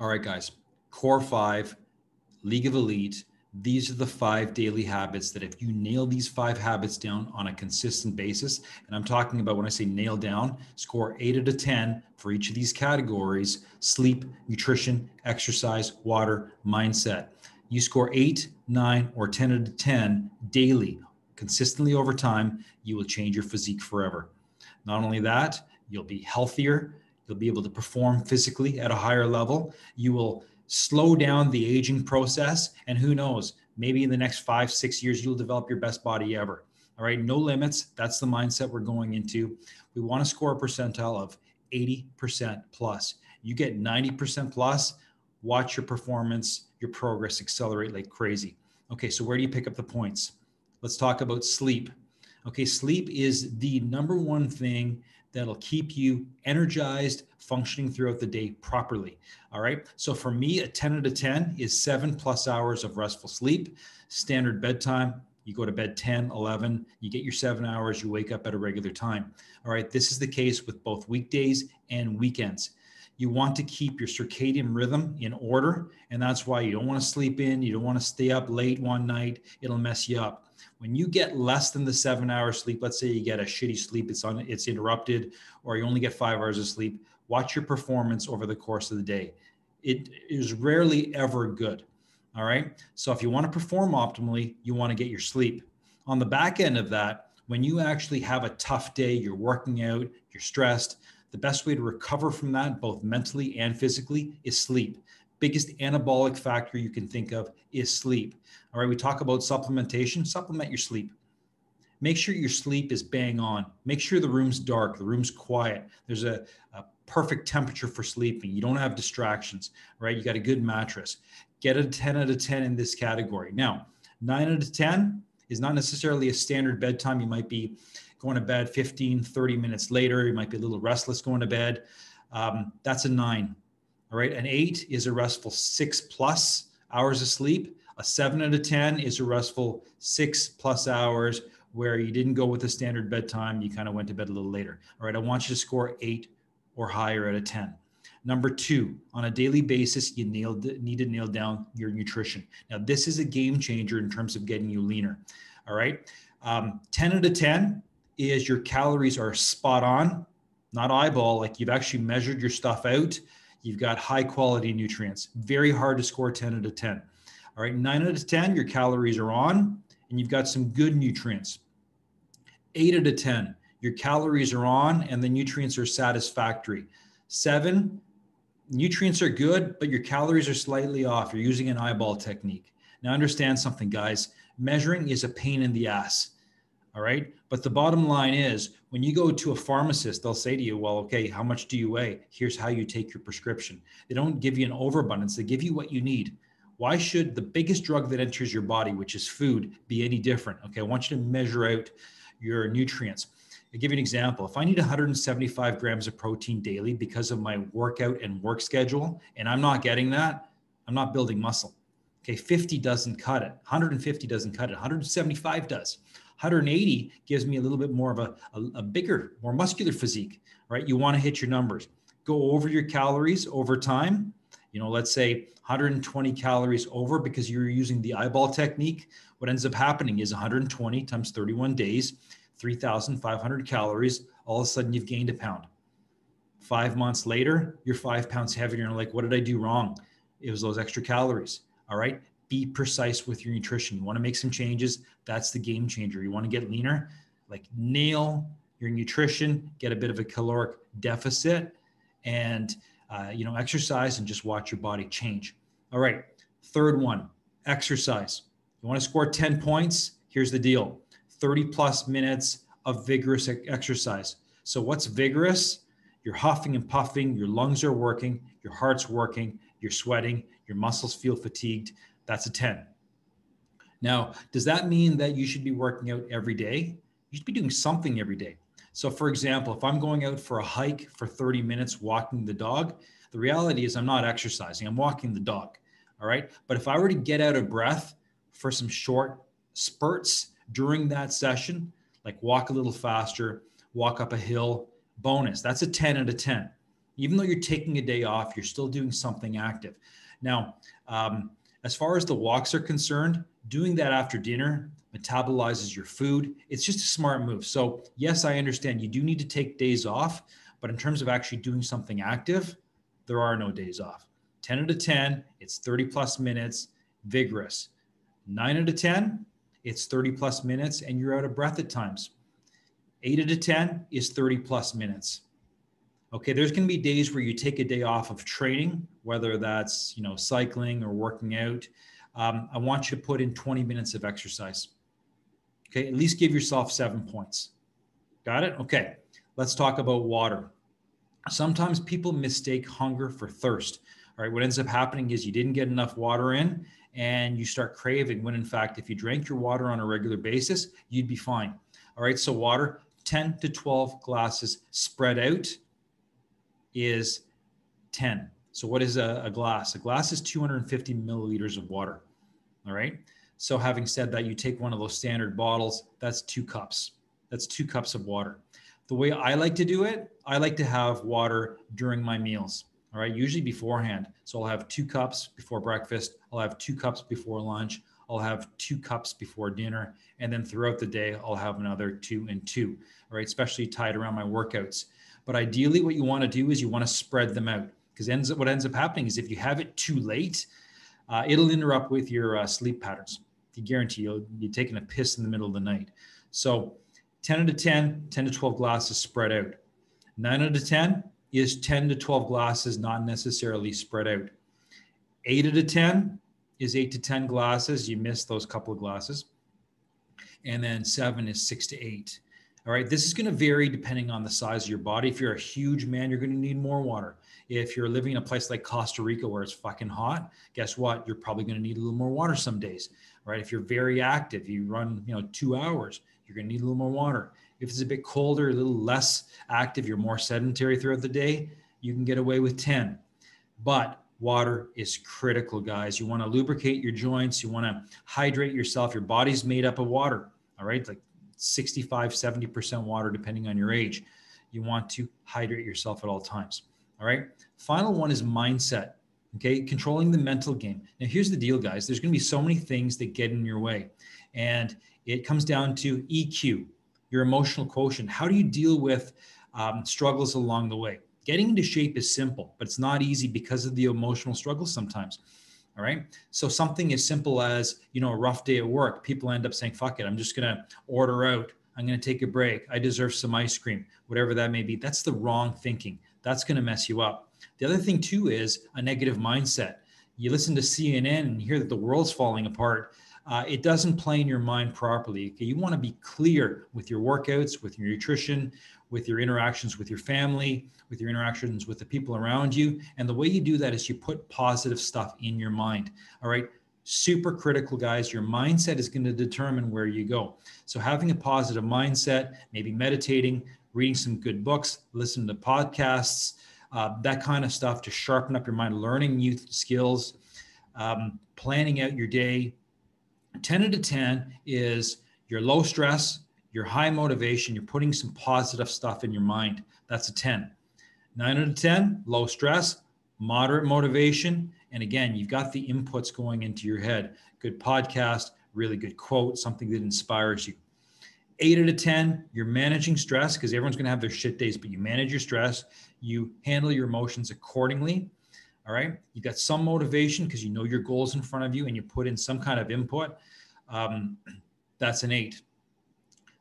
All right, guys, core 5, League of Elite. These are the 5 daily habits that if you nail these 5 habits down on a consistent basis, and I'm talking about when I say nail down, score 8 out of 10 for each of these categories: sleep, nutrition, exercise, water, mindset. You score 8, 9, or 10 out of 10 daily, consistently over time, you will change your physique forever. Not only that, you'll be healthier, you'll be able to perform physically at a higher level, you will slow down the aging process. And who knows, maybe in the next 5-6 years, you'll develop your best body ever. All right. No limits. That's the mindset we're going into. We want to score a percentile of 80% plus. You get 90% plus, watch your performance, your progress accelerate like crazy. Okay. So where do you pick up the points? Let's talk about sleep. Okay. Sleep is the #1 thing that'll keep you energized, functioning throughout the day properly. All right. So for me, a 10 out of 10 is 7+ hours of restful sleep. Standard bedtime, you go to bed 10, 11, you get your 7 hours, you wake up at a regular time. All right. This is the case with both weekdays and weekends. You want to keep your circadian rhythm in order. And that's why you don't want to sleep in. You don't want to stay up late one night. It'll mess you up. When you get less than the 7 hour sleep, let's say you get a shitty sleep, it's interrupted, or you only get 5 hours of sleep, watch your performance over the course of the day. It is rarely ever good. All right. So if you want to perform optimally, you want to get your sleep. On the back end of that, when you actually have a tough day, you're working out, you're stressed, the best way to recover from that, both mentally and physically, is sleep. Biggest anabolic factor you can think of is sleep. All right, we talk about supplementation. Supplement your sleep. Make sure your sleep is bang on. Make sure the room's dark, the room's quiet. There's a perfect temperature for sleeping. You don't have distractions, right? You got a good mattress. Get a 10 out of 10 in this category. Now, 9 out of 10 is not necessarily a standard bedtime. You might be going to bed 15, 30 minutes later. You might be a little restless going to bed. That's a 9. All right. An 8 is a restful 6+ hours of sleep. A 7 out of 10 is a restful 6+ hours where you didn't go with a standard bedtime. You kind of went to bed a little later. All right. I want you to score 8 or higher out of 10. Number 2, on a daily basis, you need to nail down your nutrition. Now, this is a game changer in terms of getting you leaner. All right. 10 out of 10 is your calories are spot on, not eyeball. Like you've actually measured your stuff out. You've got high quality nutrients, very hard to score 10 out of 10. All right, 9 out of 10, your calories are on and you've got some good nutrients. 8 out of 10, your calories are on and the nutrients are satisfactory. 7, nutrients are good, but your calories are slightly off. You're using an eyeball technique. Now understand something, guys, measuring is a pain in the ass. All right. But the bottom line is when you go to a pharmacist, they'll say to you, well, okay, how much do you weigh? Here's how you take your prescription. They don't give you an overabundance. They give you what you need. Why should the biggest drug that enters your body, which is food, be any different? Okay. I want you to measure out your nutrients. I'll give you an example. If I need 175 grams of protein daily because of my workout and work schedule, and I'm not getting that, I'm not building muscle. Okay. 50 doesn't cut it. 150 doesn't cut it. 175 does. 180 gives me a little bit more of a bigger, more muscular physique, right? You want to hit your numbers. Go over your calories over time. You know, let's say 120 calories over because you're using the eyeball technique. What ends up happening is 120 times 31 days, 3,500 calories. All of a sudden you've gained a pound. 5 months later, you're 5 pounds heavier. And you're like, what did I do wrong? It was those extra calories. All right. Be precise with your nutrition. You want to make some changes. That's the game changer. You want to get leaner, like nail your nutrition, get a bit of a caloric deficit and, you know, exercise and just watch your body change. All right. 3rd one, exercise. You want to score 10 points. Here's the deal. 30+ minutes of vigorous exercise. So what's vigorous? You're huffing and puffing. Your lungs are working. Your heart's working. You're sweating. Your muscles feel fatigued. That's a 10. Now, does that mean that you should be working out every day? You should be doing something every day. So for example, if I'm going out for a hike for 30 minutes, walking the dog, the reality is I'm not exercising. I'm walking the dog. All right. But if I were to get out of breath for some short spurts during that session, like walk a little faster, walk up a hill, bonus, that's a 10 out of 10. Even though you're taking a day off, you're still doing something active. Now, as far as the walks are concerned, doing that after dinner metabolizes your food. It's just a smart move. So yes, I understand you do need to take days off, but in terms of actually doing something active, there are no days off. 10 out of 10, it's 30 plus minutes, vigorous. 9 out of 10, it's 30 plus minutes and you're out of breath at times. 8 out of 10 is 30 plus minutes. Okay, there's going to be days where you take a day off of training, whether that's, cycling or working out. I want you to put in 20 minutes of exercise. Okay, at least give yourself 7 points. Got it? Okay, let's talk about water. Sometimes people mistake hunger for thirst. All right, what ends up happening is you didn't get enough water in and you start craving, when in fact, if you drank your water on a regular basis, you'd be fine. All right, so water, 10 to 12 glasses spread out is 10. So what is a glass? A glass is 250 milliliters of water. All right. So having said that, you take one of those standard bottles, that's 2 cups. That's 2 cups of water. The way I like to do it, I like to have water during my meals. All right. Usually beforehand. So I'll have 2 cups before breakfast. I'll have 2 cups before lunch. I'll have 2 cups before dinner. And then throughout the day, I'll have another 2 and 2. All right. Especially tied around my workouts. But ideally what you want to do is you want to spread them out, because what ends up happening is if you have it too late, it'll interrupt with your sleep patterns. I guarantee you're taking a piss in the middle of the night. So 10 out of 10, 10 to 12 glasses spread out. 9 out of 10 is 10 to 12 glasses, not necessarily spread out. 8 out of 10 is 8 to 10 glasses. You miss those couple of glasses. And then 7 is 6 to 8. All right, this is going to vary depending on the size of your body. If you're a huge man, you're going to need more water. If you're living in a place like Costa Rica where it's fucking hot, guess what? You're probably going to need a little more water some days, right? If you're very active, you run, 2 hours, you're going to need a little more water. If it's a bit colder, a little less active, you're more sedentary throughout the day, you can get away with 10. But water is critical, guys. You want to lubricate your joints. You want to hydrate yourself. Your body's made up of water, all right? Like 65, 70% water, depending on your age. You want to hydrate yourself at all times. All right. Final one is mindset. Okay. Controlling the mental game. Now here's the deal, guys. There's going to be so many things that get in your way, and it comes down to EQ, your emotional quotient. How do you deal with struggles along the way? Getting into shape is simple, but it's not easy because of the emotional struggles sometimes. All right. So something as simple as, a rough day at work, people end up saying, fuck it, I'm just going to order out. I'm going to take a break. I deserve some ice cream, whatever that may be. That's the wrong thinking. That's going to mess you up. The other thing too is a negative mindset. You listen to CNN and hear that the world's falling apart. It doesn't play in your mind properly. Okay? You want to be clear with your workouts, with your nutrition, with your interactions with your family, with your interactions with the people around you. And the way you do that is you put positive stuff in your mind. All right. Super critical, guys. Your mindset is going to determine where you go. So having a positive mindset, maybe meditating, reading some good books, listening to podcasts, that kind of stuff to sharpen up your mind, learning new skills, planning out your day. 10 out of 10 is your low stress, your high motivation. You're putting some positive stuff in your mind. That's a 10. 9 out of 10, low stress, moderate motivation. And again, you've got the inputs going into your head. Good podcast, really good quote, something that inspires you. 8 out of 10, you're managing stress, because everyone's going to have their shit days, but you manage your stress. You handle your emotions accordingly. All right. You got some motivation because you know your goals in front of you and you put in some kind of input. That's an 8.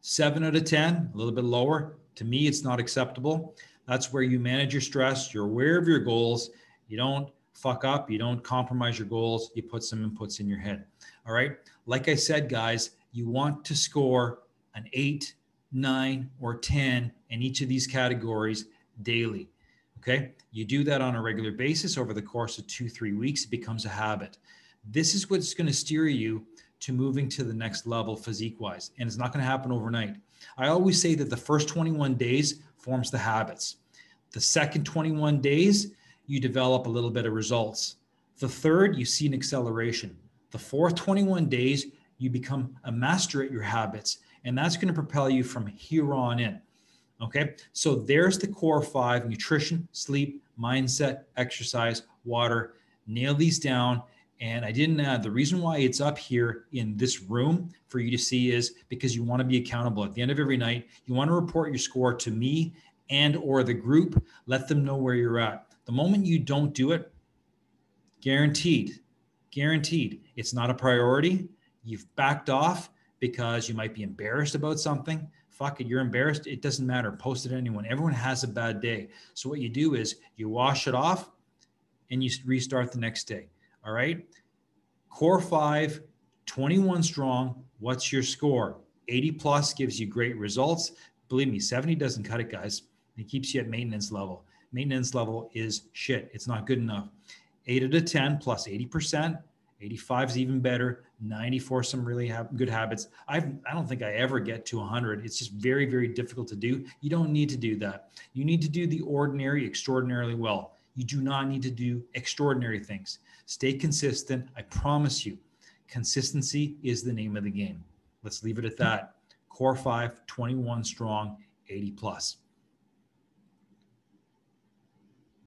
7 out of 10, a little bit lower. To me, it's not acceptable. That's where you manage your stress. You're aware of your goals. You don't fuck up. You don't compromise your goals. You put some inputs in your head. All right. Like I said, guys, you want to score an 8, 9, or 10 in each of these categories daily. Okay. You do that on a regular basis over the course of 2-3 weeks, it becomes a habit. This is what's going to steer you to moving to the next level physique wise. And it's not going to happen overnight. I always say that the first 21 days forms the habits. The second 21 days, you develop a little bit of results. The third, you see an acceleration. The fourth 21 days, you become a master at your habits. And that's going to propel you from here on in. Okay, so there's the core five: nutrition, sleep, mindset, exercise, water. Nail these down. And I didn't, the reason why it's up here in this room for you to see is because you want to be accountable. At the end of every night, you want to report your score to me and or the group. Let them know where you're at. The moment you don't do it, guaranteed, it's not a priority. You've backed off because you might be embarrassed about something. Fuck it, you're embarrassed. It doesn't matter. Post it to anyone. Everyone has a bad day. So what you do is you wash it off and you restart the next day. All right. Core five, 21 strong. What's your score? 80 plus gives you great results. Believe me, 70 doesn't cut it, guys. It keeps you at maintenance level. Maintenance level is shit. It's not good enough. 8 out of 10 plus 80%. 85 is even better. 94, some really good habits. I don't think I ever get to 100. It's just very, very difficult to do. You don't need to do that. You need to do the ordinary extraordinarily well. You do not need to do extraordinary things. Stay consistent. I promise you, consistency is the name of the game. Let's leave it at that. Core 5, 21 strong, 80 plus.